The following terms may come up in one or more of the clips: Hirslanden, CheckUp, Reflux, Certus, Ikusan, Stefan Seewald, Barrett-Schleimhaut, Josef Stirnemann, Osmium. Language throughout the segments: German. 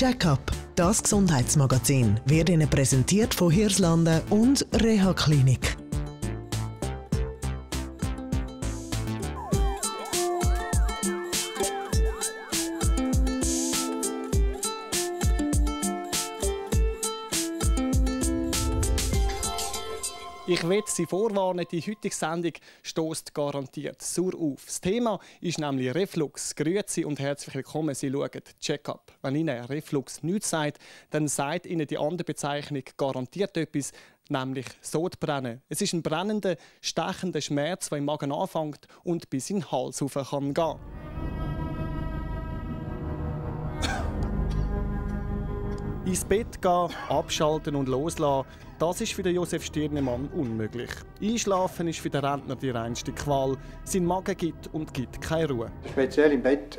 CheckUp, das Gesundheitsmagazin, wird Ihnen präsentiert von Hirslanden und Rehaklinik. Ich will Sie vorwarnen, die heutige Sendung stößt garantiert sauer auf. Das Thema ist nämlich Reflux. Grüezi und herzlich willkommen, Sie schauen Check-up. Wenn Ihnen Reflux nichts sagt, dann sagt Ihnen die andere Bezeichnung garantiert etwas, nämlich Sodbrennen. Es ist ein brennender, stechender Schmerz, der im Magen anfängt und bis in den Hals rauf kann gehen. Ins Bett gehen, abschalten und loslassen, das ist für den Josef Stirnemann unmöglich. Einschlafen ist für den Rentner die reinste Qual. Sein Magen gibt und gibt keine Ruhe. Speziell im Bett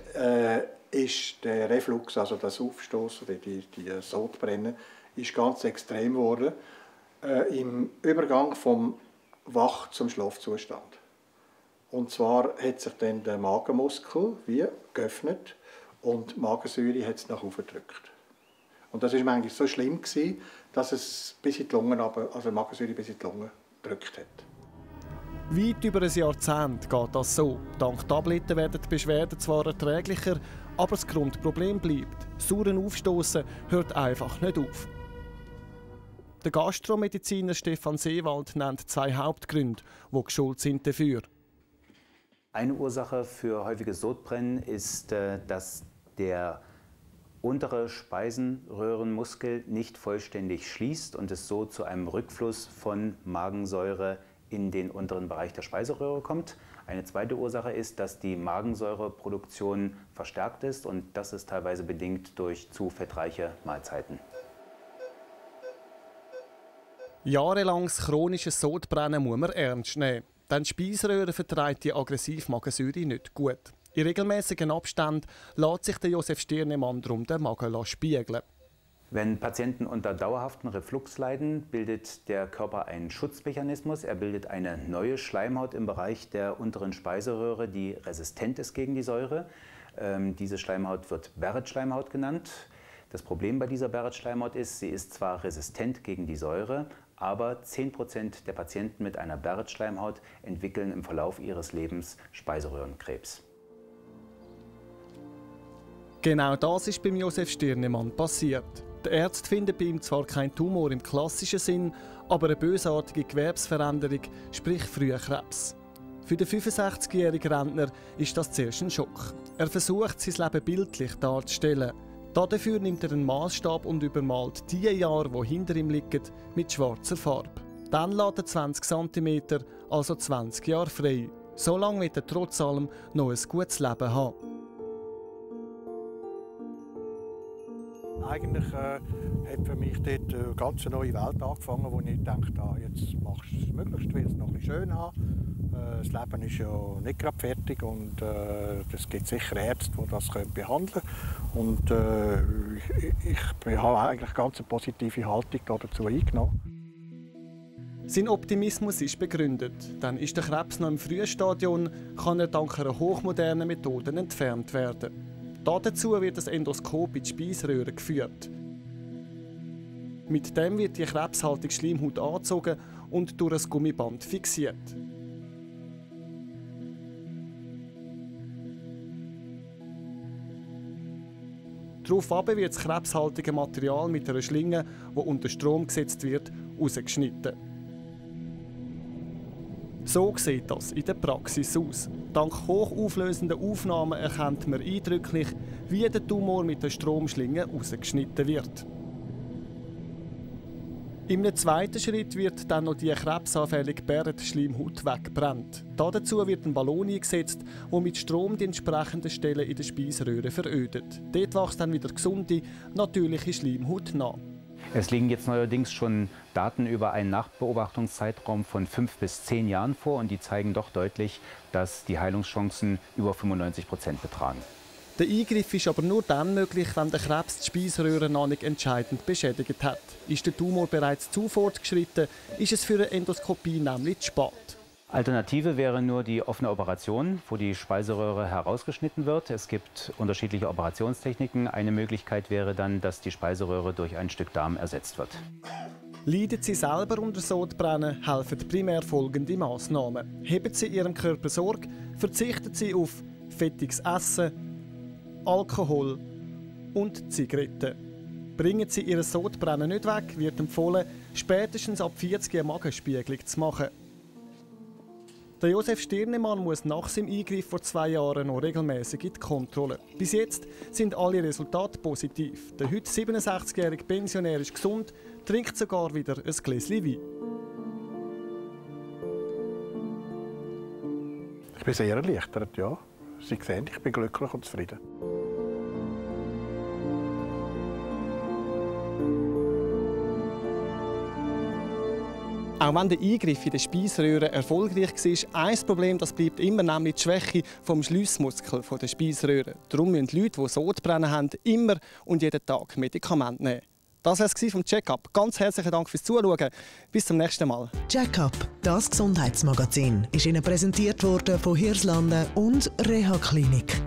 ist der Reflux, also das Aufstoßen, die Sodbrennen, ist ganz extrem geworden im Übergang vom Wach- zum Schlafzustand. Und zwar hat sich dann der Magenmuskel wie geöffnet und die Magensäure hat es nach oben gedrückt. Und das war eigentlich so schlimm, dass es bis in die Lungen, also die Magensäure bis in die Lungen gedrückt hat. Weit über ein Jahrzehnt geht das so. Dank Tabletten werden die Beschwerden zwar erträglicher, aber das Grundproblem bleibt. Sauren Aufstoßen hört einfach nicht auf. Der Gastromediziner Stefan Seewald nennt zwei Hauptgründe, die geschuldet sind dafür. Eine Ursache für häufiges Sodbrennen ist, dass der untere Speisenröhrenmuskel nicht vollständig schließt und es so zu einem Rückfluss von Magensäure in den unteren Bereich der Speiseröhre kommt. Eine zweite Ursache ist, dass die Magensäureproduktion verstärkt ist und das ist teilweise bedingt durch zu fettreiche Mahlzeiten. Jahrelanges chronisches Sodbrennen muss man ernst nehmen, denn die Speiseröhre verträgt die aggressive Magensäure nicht gut. In regelmäßigen Abständen lässt sich der Josef Stirnemann darum den Magen spiegeln. Wenn Patienten unter dauerhaftem Reflux leiden, bildet der Körper einen Schutzmechanismus. Er bildet eine neue Schleimhaut im Bereich der unteren Speiseröhre, die resistent ist gegen die Säure. Diese Schleimhaut wird Barrett-Schleimhaut genannt. Das Problem bei dieser Barrett-Schleimhaut ist, sie ist zwar resistent gegen die Säure, aber 10% der Patienten mit einer Barrett-Schleimhaut entwickeln im Verlauf ihres Lebens Speiseröhrenkrebs. Genau das ist beim Josef Stirnemann passiert. Die Ärzte finden bei ihm zwar keinen Tumor im klassischen Sinn, aber eine bösartige Gewebsveränderung, sprich Frühkrebs. Für den 65-jährigen Rentner ist das zuerst ein Schock. Er versucht, sein Leben bildlich darzustellen. Dafür nimmt er einen Maßstab und übermalt die Jahre, die hinter ihm liegen, mit schwarzer Farbe. Dann lässt er 20 cm, also 20 Jahre frei. So lange wird er trotz allem noch ein gutes Leben haben. Eigentlich hat für mich dort eine ganz neue Welt angefangen, wo ich dachte, jetzt machst du es möglichst, willst es noch ein bisschen schön haben. Das Leben ist ja nicht gerade fertig und es gibt sicher Ärzte, die das behandeln können. Und ich habe eigentlich ganz eine positive Haltung dazu eingenommen. Sein Optimismus ist begründet. Dann ist der Krebs noch im frühen Stadion, kann er dank einer hochmodernen Methoden entfernt werden. Dazu wird das Endoskop in die Speiseröhre geführt. Mit dem wird die krebshaltige Schleimhaut angezogen und durch ein Gummiband fixiert. Daraufhin wird das krebshaltige Material mit einer Schlinge, die unter Strom gesetzt wird, rausgeschnitten. So sieht das in der Praxis aus. Dank hochauflösender Aufnahmen erkennt man eindrücklich, wie der Tumor mit der Stromschlinge rausgeschnitten wird. Im zweiten Schritt wird dann noch die krebsanfällige Barrett-Schleimhaut weggebrannt. Dazu wird ein Ballon eingesetzt, der mit Strom die entsprechenden Stellen in der Speiseröhre verödet. Dort wächst dann wieder gesunde, natürliche Schleimhaut nach. Es liegen jetzt neuerdings schon Daten über einen Nachbeobachtungszeitraum von 5 bis 10 Jahren vor und die zeigen doch deutlich, dass die Heilungschancen über 95% betragen. Der Eingriff ist aber nur dann möglich, wenn der Krebs die Speiseröhre noch nicht entscheidend beschädigt hat. Ist der Tumor bereits zu fortgeschritten, ist es für eine Endoskopie nämlich zu spät. Alternative wäre nur die offene Operation, wo die Speiseröhre herausgeschnitten wird. Es gibt unterschiedliche Operationstechniken. Eine Möglichkeit wäre dann, dass die Speiseröhre durch ein Stück Darm ersetzt wird. Leiden Sie selber unter Sodbrennen, helfen primär folgende Massnahmen. Heben Sie Ihrem Körper Sorge, verzichten Sie auf fettiges Essen, Alkohol und Zigaretten. Bringen Sie Ihr Sodbrennen nicht weg, wird empfohlen, spätestens ab 40 eine Magenspiegelung zu machen. Der Josef Stirnemann muss nach seinem Eingriff vor 2 Jahren noch regelmäßig in die Kontrolle. Bis jetzt sind alle Resultate positiv. Der heute 67-jährige Pensionär ist gesund, trinkt sogar wieder ein Gläschen Wein. Ich bin sehr erleichtert, ja. Sie sehen, ich bin glücklich und zufrieden. Auch wenn der Eingriff in der Speiseröhre erfolgreich war, ein Problem, das bleibt immer, nämlich die Schwäche des Schliessmuskels der Speiseröhre. Darum müssen Leute, die Sodbrennen haben, immer und jeden Tag Medikamente nehmen. Das war es vom Check-up. Ganz herzlichen Dank fürs Zuschauen. Bis zum nächsten Mal. Check-up, das Gesundheitsmagazin, ist Ihnen präsentiert worden von Hirslanden und Rehaklinik.